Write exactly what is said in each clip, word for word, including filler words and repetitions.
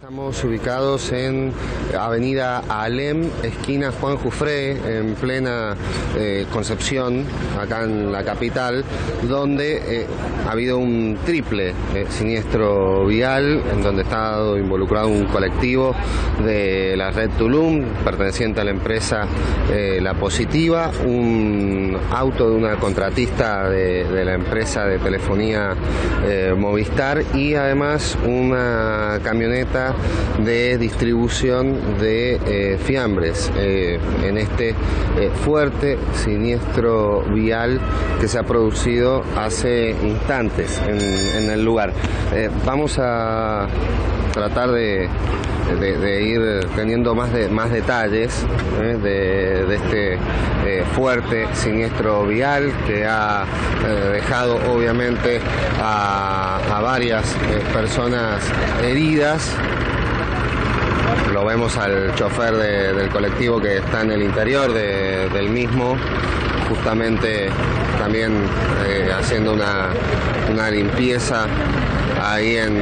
Estamos ubicados en avenida Alem, esquina Juan Jufré, en plena eh, Concepción, acá en la capital, donde eh, ha habido un triple eh, siniestro vial, en donde está involucrado un colectivo de la red Tulum, perteneciente a la empresa eh, La Positiva, un auto de una contratista de, de la empresa de telefonía eh, Movistar, y además una camioneta de distribución de eh, fiambres eh, en este eh, fuerte siniestro vial que se ha producido hace instantes en, en el lugar. Eh, vamos a tratar de, de, de ir teniendo más, de, más detalles eh, de, de este eh, fuerte siniestro vial que ha eh, dejado obviamente a, a varias eh, personas heridas. Lo vemos al chofer de, del colectivo que está en el interior de, del mismo, justamente también eh, haciendo una, una limpieza ahí en,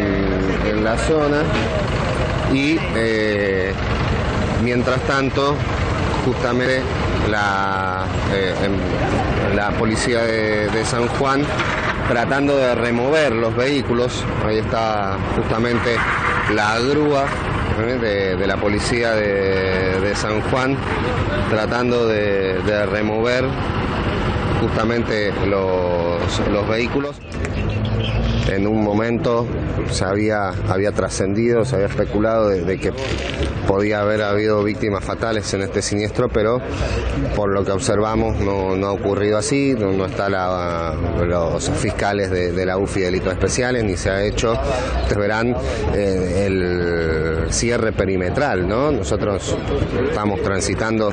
en la zona, y eh, mientras tanto justamente la, eh, en, la policía de, de San Juan tratando de remover los vehículos. Ahí está justamente la grúa De, de la policía de, de San Juan tratando de, de remover justamente los, los vehículos. En un momento se había, había trascendido, se había especulado de, de que podía haber habido víctimas fatales en este siniestro, pero por lo que observamos no, no ha ocurrido así, no, no están los fiscales de, de la U F I de delitos especiales, ni se ha hecho. Ustedes verán eh, el cierre perimetral, ¿no? Nosotros estamos transitando,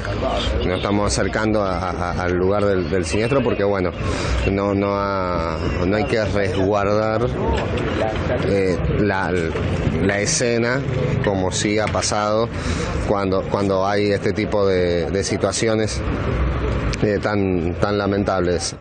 nos estamos acercando a, a, al lugar del, del siniestro porque, bueno, no, no, ha, no hay que resguardar Eh, la, la escena, como sí ha pasado cuando, cuando hay este tipo de, de situaciones eh, tan, tan lamentables.